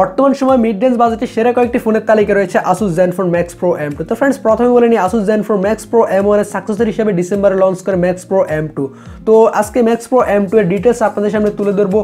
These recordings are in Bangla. বর্তমান সময় মিড রেঞ্জ বাজেটে সেরা কয়েকটি ফোনের তালিকা রয়েছে Asus Zenfone Max Pro M2। তো ফ্রেন্ডস, প্রথমে বলে নিই Asus Zenfone Max Pro M1 এর সাকসেসর হিসেবে ডিসেম্বরে লঞ্চ করে Max Pro M2। তো আজকে Max Pro M2 এর ডিটেইলস আপনাদের সামনে তুলে ধরব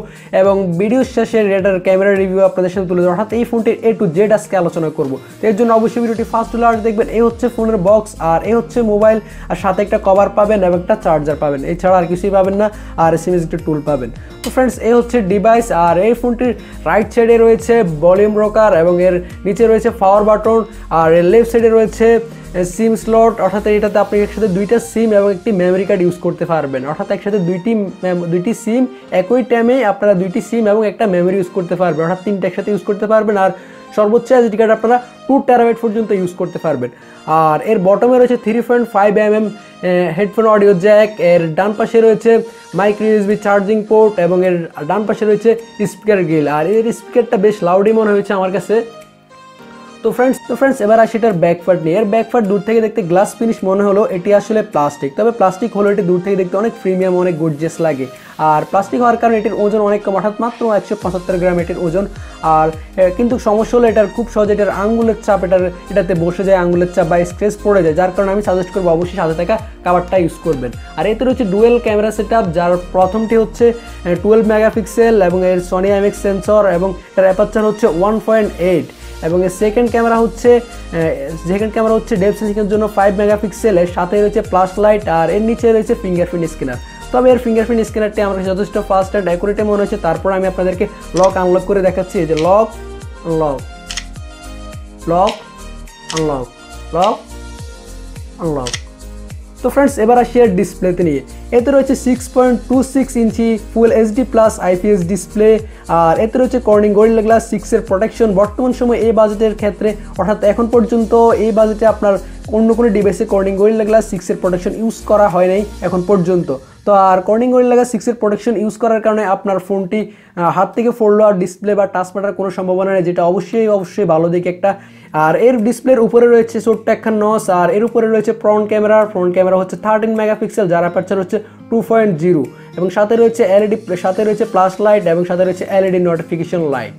এবং ভিডিও শেষে রেটার ক্যামেরা রিভিউ আপনাদের সামনে তুলে ধরব, অর্থাৎ এই ফোনটির A to Z আজকে আলোচনা করব। তো এর জন্য অবশ্যই ভিডিওটি ফার্স্ট টু লাস্ট দেখবেন। এই হচ্ছে ফোনের বক্স, আর এই হচ্ছে মোবাইল, আর সাথে একটা কভার পাবেন এবং একটা চার্জার পাবেন, এছাড়া আর কিছুই পাবেন না, আর SMS একটা টুল পাবেন। তো ফ্রেন্ডস, এই হচ্ছে ডিভাইস, আর এই ফোনটির রাইট সাইডে রয়েছে ভলিউম রকার এবং এর নিচে রয়েছে পাওয়ার বাটন, আর এর লেফট সাইডে রয়েছে সিম স্লট, অর্থাৎ এটাতে আপনি একসাথে দুইটা সিম এবং একটি মেমোরি কার্ড ইউজ করতে পারবেন, অর্থাৎ একসাথে দুইটি সিম একই টাইমে আপনারা দুইটি সিম এবং একটা মেমোরি ইউজ করতে পারবেন, অর্থাৎ তিনটা একসাথে ইউজ করতে পারবেন। আর সর্বোচ্চ এসডি কার্ড আপনারা 2 TB পর্যন্ত ইউজ করতে পারবেন। আর এর বটমে রয়েছে 3.5mm হেডফোন অডিও জ্যাক, এর ডান পাশে রয়েছে মাইক্রো USB চার্জিং পোর্ট এবং এর ডান পাশে রয়েছে স্পিকার গ্রিল, আর এর স্পিকারটা বেশ লাউডই মনে হয়েছে আমার কাছে। তো ফ্রেন্ডস এবার আসি এটার ব্যাকপার্ট নিয়ে। এর ব্যাকপার্ট দূর থেকে দেখতে গ্লাস ফিনিশ মনে হলো, এটি আসলে প্লাস্টিক, তবে প্লাস্টিক হলো এটি দূর থেকে দেখতে অনেক প্রিমিয়াম, অনেক গর্জিয়াস লাগে। আর প্লাস্টিক হওয়ার কারণে এটির ওজন অনেক কম, অর্থাৎ মাত্র 175 গ্রাম এটির ওজন। আর কিন্তু সমস্যা হলো এটার খুব সহজে এটার আঙ্গুলের চাপ এটাতে বসে যায়, আঙ্গুলের চাপ বা স্ক্রেচ পড়ে যায়, যার কারণে আমি সাজেস্ট করবো অবশ্যই সাথে থাকা কাভারটা ইউজ করবেন। আর এতে রয়েছে ডুয়েল ক্যামেরা সেট আপ, যার প্রথমটি হচ্ছে 12 মেগাপিক্সেল এবং এর সনি IMX সেন্সর এবং এটার অ্যাপারচার হচ্ছে 1.8 এবং এর সেকেন্ড ক্যামেরা হচ্ছে ডেপ সেন্সিংয়ের জন্য 5 মেগাপিক্সেলের, সাথে রয়েছে প্লাস লাইট, আর এর নিচে রয়েছে ফিঙ্গারপ্রিন্ট স্ক্যানার। তবে এর ফিঙ্গারপ্রিন্ট স্ক্যানারটি আমার কাছে যথেষ্ট ফাস্ট অ্যান্ড অ্যাকুরেটে মনে হচ্ছে। তারপর আমি আপনাদেরকে লক আনলক করে দেখাচ্ছি, এই যে লক আনলক। তো ফ্রেন্ডস, এবার আসি এর ডিসপ্লেতে নিয়ে। এতে রয়েছে 6.26 ইঞ্চি full HD plus IPS display, আর এতে রয়েছে কর্নিং গরিলা গ্লাস 6 এর প্রোটেকশন। বর্তমান সময় এই বাজেটের ক্ষেত্রে, অর্থাৎ এখন পর্যন্ত এই বাজেটে আপনার অন্য কোনো ডিভাইসে কর্নিং গরিলা গ্লাস 6 এর প্রোটেকশন ইউজ করা হয় নাই এখন পর্যন্ত। তো আর কর্নিং গরিলা গ্লাস 6 এর প্রোটেকশন ইউজ করার কারণে আপনার ফোনটি হাত থেকে পড়লো আর ডিসপ্লে বা টাচ পাটার কোনো সম্ভাবনা নেই, যেটা অবশ্যই ভালো দিকে একটা। আর এর ডিসপ্লের উপরে রয়েছে ছোট্ট একখান নস, আর এর উপরে রয়েছে ফ্রন্ট ক্যামেরা হচ্ছে 13 মেগাপিক্সেল, যার অ্যাপারচার হচ্ছে 2.0 এবং সাথে রয়েছে LED, সাথে রয়েছে প্লাস লাইট এবং সাথে রয়েছে LED নোটিফিকেশন লাইট।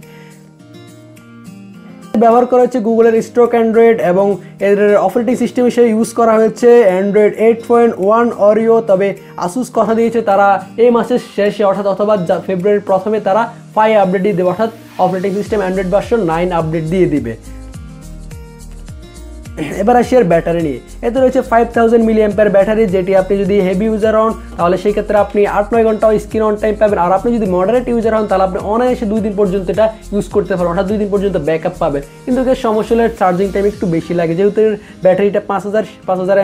ব্যবহার করা হয়েছে গুগলের স্টক অ্যান্ড্রয়েড এবং এর অপারেটিং সিস্টেম হিসেবে ইউজ করা হয়েছে অ্যান্ড্রয়েড 8.1 Oreo। তবে আসুস কথা দিয়েছে তারা এই মাসের শেষে অথবা ফেব্রুয়ারির প্রথমে তারা 5 আপডেট দিয়ে দেবে, অর্থাৎ operating system Android version 9 update দিয়ে দিবে। এবার আসি এর ব্যাটারি নিয়ে। এতে রয়েছে 5000 mAh ব্যাটারি, যেটি আপনি যদি হেভি ইউজার হন তাহলে সেই ক্ষেত্রে আপনি 8-9 ঘন্টাও স্ক্রিন অন টাইম পাবেন, আর আপনি যদি মডারেট ইউজার হন তাহলে আপনি অনায়াসে 2 দিন পর্যন্ত এটা ইউজ করতে পারেন, অর্থাৎ 2 দিন পর্যন্ত ব্যাকআপ পাবেন। কিন্তু এর সমস্যা হলে চার্জিং টাইম একটু বেশি লাগে, যেহেতু এর ব্যাটারিটা 5000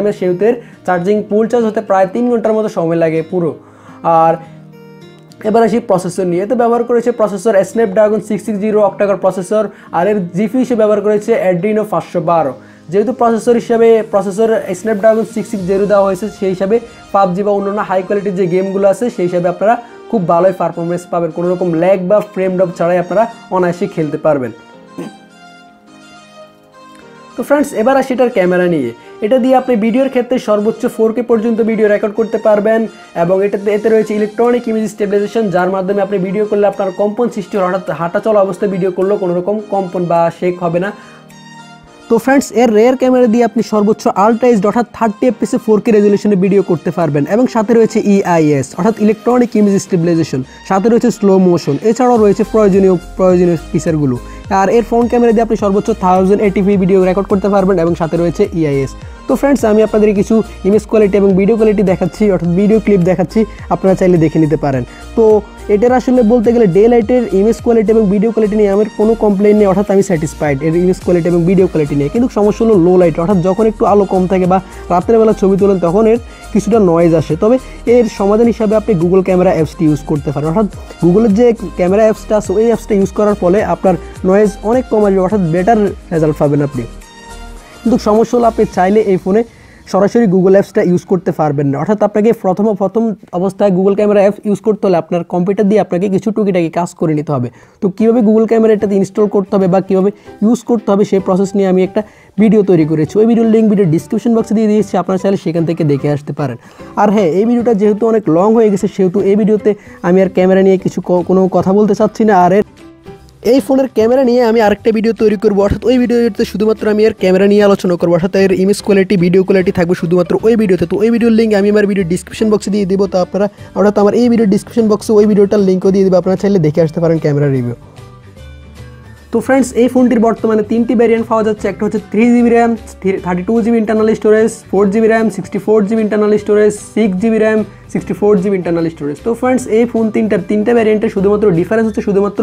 mAh, সেহেতু এর চার্জিং ফুল চার্জ হতে প্রায় 3 ঘন্টার মতো সময় লাগে পুরো। আর এবার আসি প্রসেসর নিয়ে। তো ব্যবহার করেছে প্রসেসর Snapdragon 660 অক্টাকর প্রসেসর, আর এর GPU হিসেবে ব্যবহার করেছে Adreno 512। যেহেতু প্রসেসর Snapdragon 660 দেওয়া হয়েছে, সেই হিসাবে PUBG বা অন্যান্য হাই কোয়ালিটির যে গেমগুলো আছে সেই হিসাবে আপনারা খুব ভালোই পারফরমেন্স পাবেন, কোনো রকম ল্যাগ বা ফ্রেম ড্রপ ছাড়াই আপনারা অনায়াসে খেলতে পারবেন। তো ফ্রেন্ডস, এবার আসি এটার ক্যামেরা নিয়ে। এটা দিয়ে আপনি ভিডিওর ক্ষেত্রে সর্বোচ্চ 4K পর্যন্ত ভিডিও রেকর্ড করতে পারবেন এবং এতে রয়েছে ইলেকট্রনিক ইমেজ স্টেবিলাইজেশন, যার মাধ্যমে আপনি ভিডিও করলে আপনার কম্পন সৃষ্টি হয়, অর্থাৎ হাঁটা চলা অবস্থায় ভিডিও করলেও কোনো রকম কম্পন বা শেক হবে না। তো ফ্রেন্ডস, এর রেয়ার ক্যামেরা দিয়ে আপনি সর্বোচ্চ আলট্রাইজ অর্থাৎ 30 FPS 4K রেজুলেশনে ভিডিও করতে পারবেন এবং সাথে রয়েছে EIS অর্থাৎ ইলেকট্রনিক ইমেজ স্টেবিলাইজেশন, সাথে রয়েছে স্লো মোশন, এছাড়াও রয়েছে প্রয়োজনীয় ফিচারগুলো। আর এর ফোন ক্যামেরা দিয়ে আপনি সর্বোচ্চ 1080p ভিডিও রেকর্ড করতে পারবেন এবং সাথে রয়েছে EIS। তো ফ্রেন্ডস, আমি আপনাদের কিছু ইমেজ কোয়ালিটি এবং ভিডিও কোয়ালিটি দেখাচ্ছি, অর্থাৎ ভিডিও ক্লিপ দেখাচ্ছি, আপনারা চাইলে দেখে নিতে পারেন। তো এটার আসলে বলতে গেলে ডে লাইটের ইমেজ কোয়ালিটি এবং ভিডিও কোয়ালিটি নিয়ে আমার কোনো কমপ্লেন নেই, অর্থাৎ আমি স্যাটিসফাইড এর ইমেজ কোয়ালিটি এবং ভিডিও কোয়ালিটি নিয়ে। কিন্তু সমস্যা হলো লো লাইট, অর্থাৎ যখন একটু আলো কম থাকে বা রাত্রেবেলা ছবি তোলেন তখন এর কিছুটা নয়েজ আসে। তবে এর সমাধান হিসাবে আপনি Google ক্যামেরা অ্যাপসটি ইউজ করতে পারেন, অর্থাৎ গুগলের যে ক্যামেরা অ্যাপসটা আছে ওই অ্যাপসটা ইউজ করার ফলে আপনার নয়েজ অনেক কম আসবে, অর্থাৎ বেটার রেজাল্ট পাবেন আপনি। কিন্তু সমস্যা হলো আপনি চাইলে এই ফোনে সরাসরি Google অ্যাপসটা ইউজ করতে পারবেন না, অর্থাৎ আপনাকে প্রথম অবস্থায় Google ক্যামেরা অ্যাপস ইউজ করতে হলে আপনার কম্পিউটার দিয়ে আপনাকে কিছু টুকিটাকি কাজ করে নিতে হবে। তো কীভাবে Google ক্যামেরা এটাতে ইনস্টল করতে হবে বা কীভাবে ইউজ করতে হবে সেই প্রসেস নিয়ে আমি একটা ভিডিও তৈরি করেছি, ওই ভিডিওর লিঙ্ক ভিডিও ডিসক্রিপশন বক্সে দিয়ে দিয়েছি, আপনারা চাইলে সেখান থেকে দেখে আসতে পারেন। আর হ্যাঁ, এই ভিডিওটা যেহেতু অনেক লং হয়ে গেছে সেহেতু এই ভিডিওতে আমি আর ক্যামেরা নিয়ে কোনো কথা বলতে চাচ্ছি না, আর এই ফোনের ক্যামেরা নিয়ে আমি আরেকটা ভিডিও তৈরি করব, অর্থাৎ ওই ভিডিওতে শুধুমাত্র আমি এর ক্যামেরা নিয়ে আলোচনা করব, অর্থাৎ এর ইমেজ কোয়ালিটি ভিডিও কোয়ালিটি থাকবে শুধুমাত্র ওই ভিডিওতে। তো ওই ভিডিওর লিঙ্ক আমি আমার ভিডিও ডিসক্রিপশন বক্সে দিয়ে দেবো, তো আপনারা অর্থাৎ আমার এই ভিডিও ডিসক্রিপশন বক্সে ওই ভিডিওটার লিঙ্কও দিয়ে দেবো, আপনারা চাইলে দেখে আসতে পারেন ক্যামেরা রিভিউ। তো ফ্রেন্ডস, এই ফোনটির বর্তমানে তিনটি ভ্যারিয়েন্ট পাওয়া যাচ্ছে। একটা হচ্ছে 3 GB RAM, 32 GB internal storage, 4 GB RAM, 64 GB internal storage, 6 GB RAM, 64 GB internal storage. তো ফ্রেন্ডস, এই ফোন তিনটা ভ্যারিয়েন্টে শুধুমাত্র ডিফারেন্স হচ্ছে শুধুমাত্র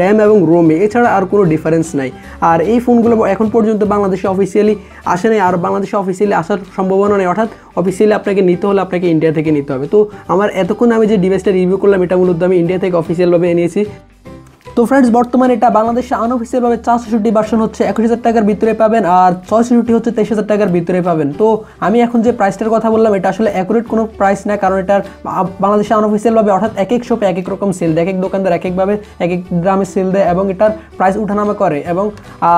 র্যাম এবং রোমে, এছাড়া আর কোনো ডিফারেন্স নাই। আর এই ফোনগুলো এখন পর্যন্ত বাংলাদেশে অফিসিয়ালি আসে নাই, আর বাংলাদেশে অফিসিয়ালি আসার সম্ভাবনা নেই, অর্থাৎ অফিসিয়ালি আপনাকে নিতে হলে আপনাকে ইন্ডিয়া থেকে নিতে হবে। তো আমার এতক্ষণ আমি যে ডিভাইসটা রিভিউ করলাম এটা মূলত আমি ইন্ডিয়া থেকে অফিসিয়ালভাবে এনেছি। তো ফ্রেন্ডস, বর্তমানে এটা বাংলাদেশে আনঅফিসিয়ালভাবে 460 ভার্সন হচ্ছে 21,000 টাকার ভিতরে পাবেন, আর 660 হচ্ছে 23,000 টাকার ভিতরে পাবেন। তো আমি এখন যে প্রাইসটার কথা বললাম এটা আসলে অ্যাকুরেট কোনো প্রাইস না, কারণ এটার বাংলাদেশে আনঅফিসিয়ালভাবে অর্থাৎ এক এক শপে এক এক রকম সেল দেয়, এক এক দোকানদার এক একভাবে এক এক দামে সেল দেয় এবং এটার প্রাইস উঠানামা করে এবং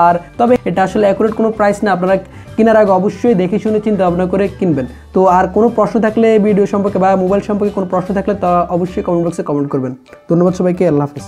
আর তবে এটা আসলে অ্যাকুরেট কোনো প্রাইস না। আপনারা কেনার আগে অবশ্যই দেখে শুনে চিন্তা ভাবনা করে কিনবেন। তো আর কোনো প্রশ্ন থাকলে ভিডিও সম্পর্কে বা মোবাইল সম্পর্কে কোনো প্রশ্ন থাকলে তা অবশ্যই কমেন্ট বক্সে কমেন্ট করবেন। ধন্যবাদ সবাইকে, আল্লাহ হাফেজ।